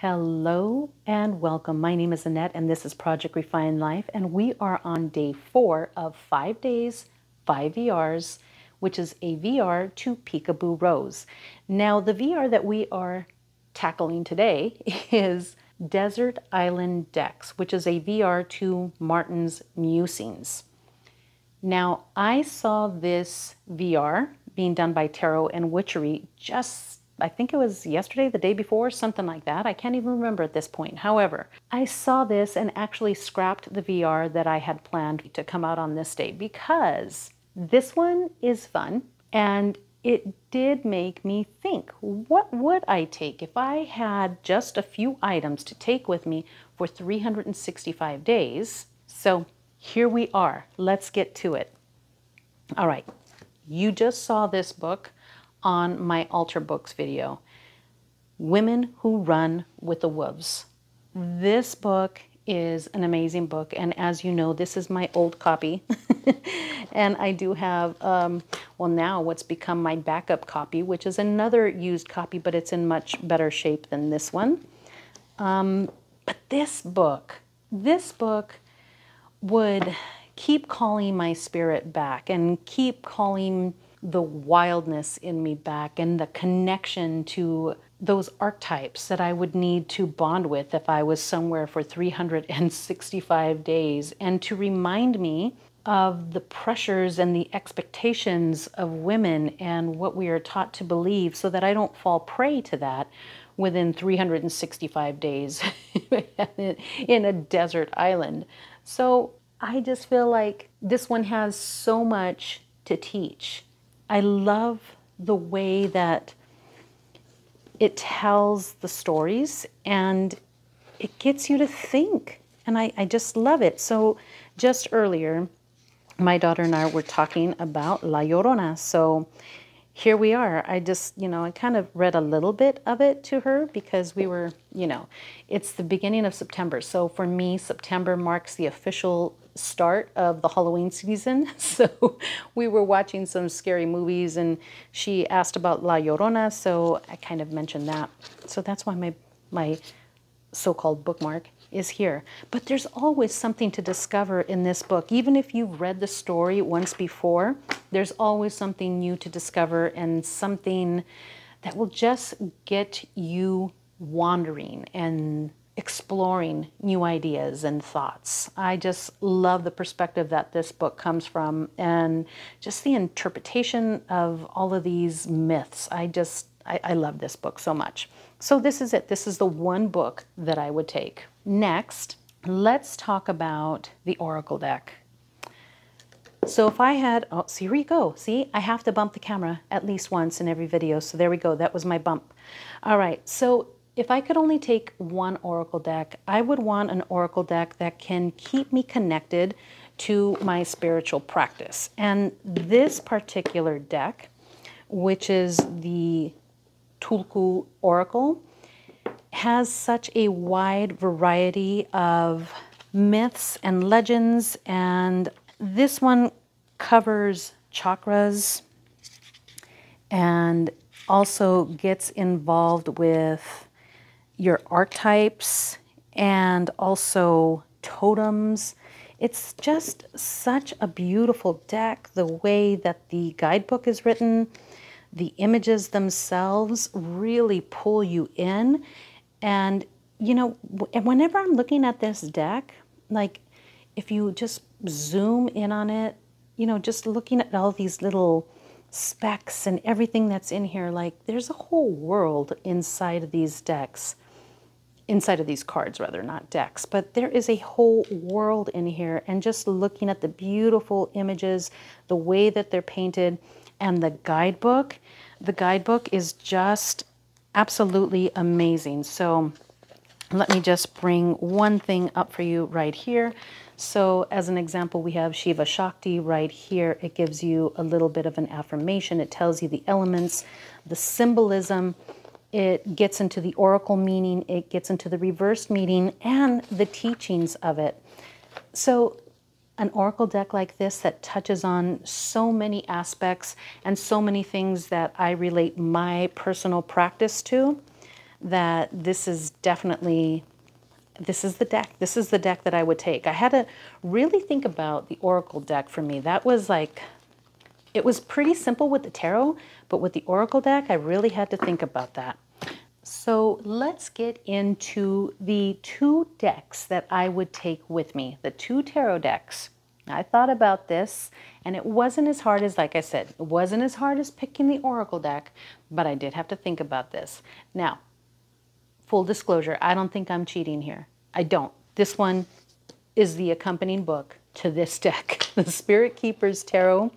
Hello and welcome. My name is Annette and this is Project Refined Life, and we are on day 4 of 5 days, 5 VRs, which is a VR to Peekaboo Rose. Now the VR that we are tackling today is Desert Island Decks, which is a VR to Martyn's Musings. Now I saw this VR being done by Tarot and Witchery just I think it was yesterday, the day before, something like that. I can't even remember at this point. However, I saw this and actually scrapped the VR that I had planned to come out on this day because this one is fun, and it did make me think, what would I take if I had just a few items to take with me for 365 days? So here we are. Let's get to it. All right. You just saw this book on my altar books video, Women Who Run With the Wolves. This book is an amazing book, and as you know, this is my old copy and I do have well, now what's become my backup copy, which is another used copy, but it's in much better shape than this one. But this book would keep calling my spirit back and keep calling the wildness in me back and the connection to those archetypes that I would need to bond with if I was somewhere for 365 days, and to remind me of the pressures and the expectations of women and what we are taught to believe, so that I don't fall prey to that within 365 days in a desert island. So I just feel like this one has so much to teach. I love the way that it tells the stories and it gets you to think. And I just love it. So just earlier, my daughter and I were talking about La Llorona. So here we are. I just, you know, I kind of read a little bit of it to her because we were, you know, it's the beginning of September. So for me, September marks the official start of the Halloween season. So we were watching some scary movies and she asked about La Llorona, so I kind of mentioned that. So that's why my so-called bookmark is here. But there's always something to discover in this book. Even if you've read the story once before, there's always something new to discover and something that will just get you wandering and exploring new ideas and thoughts. I just love the perspective that this book comes from and just the interpretation of all of these myths. I love this book so much. So this is it. This is the one book that I would take. Next, let's talk about the Oracle deck. So if I had, oh, see, here we go. See, I have to bump the camera at least once in every video. So there we go. That was my bump. All right. So if I could only take one oracle deck, I would want an oracle deck that can keep me connected to my spiritual practice. And this particular deck, which is the Tulku Oracle, has such a wide variety of myths and legends. And this one covers chakras and also gets involved with your archetypes and also totems. It's just such a beautiful deck. The way that the guidebook is written, the images themselves really pull you in. And, you know, whenever I'm looking at this deck, like if you just zoom in on it, you know, just looking at all these little specks and everything that's in here, like there's a whole world inside of these decks. Inside of these cards, rather, not decks, but there is a whole world in here. And just looking at the beautiful images, the way that they're painted, and the guidebook is just absolutely amazing. So let me just bring one thing up for you right here. So as an example, we have Shiva Shakti right here. It gives you a little bit of an affirmation. It tells you the elements, the symbolism. It gets into the oracle meaning, it gets into the reverse meaning, and the teachings of it. So an oracle deck like this that touches on so many aspects and so many things that I relate my personal practice to, that this is definitely, this is the deck. This is the deck that I would take. I had to really think about the Oracle deck for me. That was like, it was pretty simple with the tarot, but with the Oracle deck, I really had to think about that. So let's get into the two decks that I would take with me, the two tarot decks. I thought about this, and it wasn't as hard as, like I said, it wasn't as hard as picking the Oracle deck, but I did have to think about this. Now, full disclosure, I don't think I'm cheating here. I don't. This one is the accompanying book to this deck. The Spirit Keeper's Tarot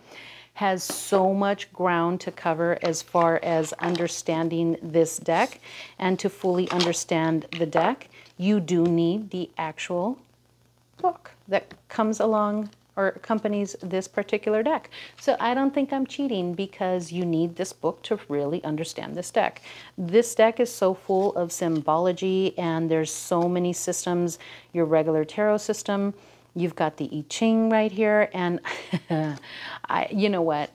has so much ground to cover as far as understanding this deck. And to fully understand the deck, you do need the actual book that comes along or accompanies this particular deck. So I don't think I'm cheating, because you need this book to really understand this deck. This deck is so full of symbology, and there's so many systems. Your regular tarot system, you've got the I Ching right here, and you know what?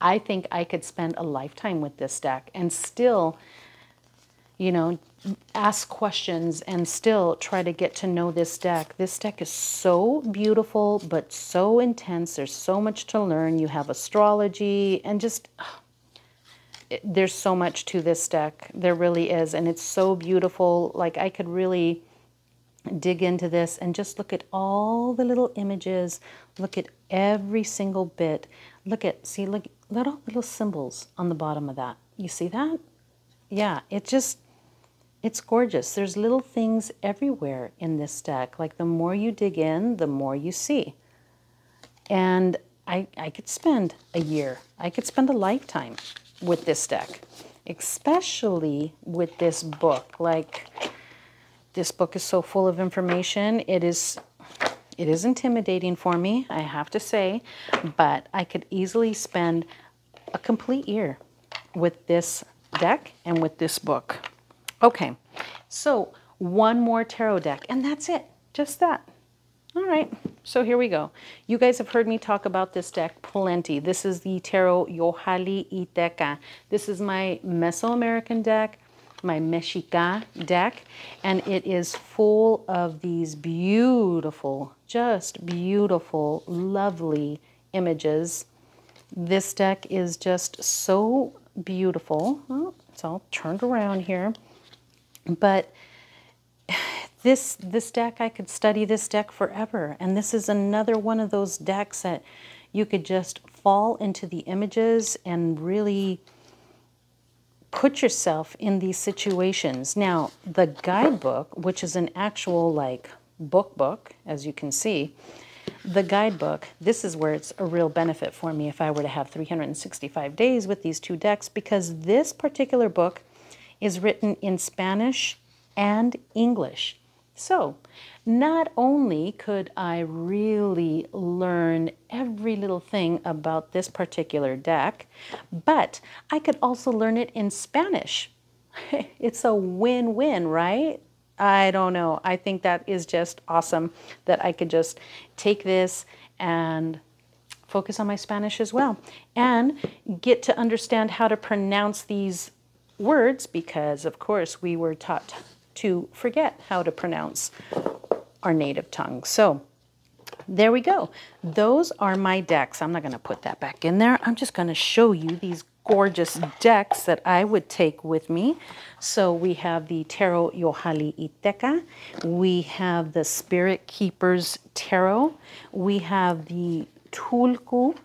I think I could spend a lifetime with this deck and still, you know, ask questions and still try to get to know this deck. This deck is so beautiful, but so intense. There's so much to learn. You have astrology and just, there's so much to this deck. There really is, and it's so beautiful. Like, I could really dig into this and just look at all the little images, look at every single bit. Look at, see, look, little symbols on the bottom of that. You see that? Yeah, it just, it's gorgeous. There's little things everywhere in this deck. Like, the more you dig in, the more you see. And I could spend a year, I could spend a lifetime with this deck, especially with this book. Like, this book is so full of information. It is intimidating for me, I have to say, but I could easily spend a complete year with this deck and with this book. Okay, so one more tarot deck, and that's it, just that. All right, so here we go. You guys have heard me talk about this deck plenty. This is the Tarot Yohualli Ehécatl. This is my Mesoamerican deck, my Mexica deck, and it is full of these beautiful, just beautiful, lovely images. This deck is just so beautiful. Oh, it's all turned around here. But this deck, I could study this deck forever. And this is another one of those decks that you could just fall into the images and really put yourself in these situations. Now, the guidebook, which is an actual, like, book, as you can see, the guidebook, this is where it's a real benefit for me if I were to have 365 days with these two decks, because this particular book is written in Spanish and English. So not only could I really learn every little thing about this particular deck, but I could also learn it in Spanish. It's a win-win, right? I don't know. I think that is just awesome that I could just take this and focus on my Spanish as well and get to understand how to pronounce these words, because of course we were taught to forget how to pronounce our native tongue. So there we go. Those are my decks. I'm not going to put that back in there. I'm just going to show you these gorgeous decks that I would take with me. So we have the Tarot Yohualli Ehécatl. We have the Spirit Keeper's Tarot. We have the Tulku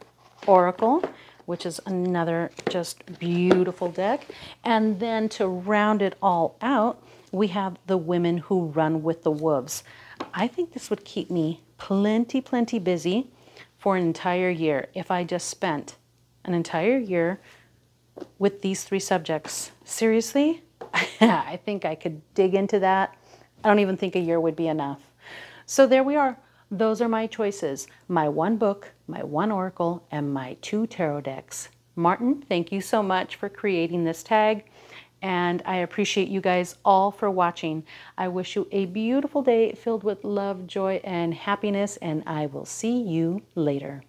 Oracle, which is another just beautiful deck. And then to round it all out, we have the Women Who Run With the Wolves. I think this would keep me plenty busy for an entire year if I just spent an entire year with these three subjects. Seriously? I think I could dig into that. I don't even think a year would be enough. So there we are. Those are my choices. My one book, my one oracle, and my two tarot decks. Martyn, thank you so much for creating this tag. And I appreciate you guys all for watching. I wish you a beautiful day filled with love, joy, and happiness, and I will see you later.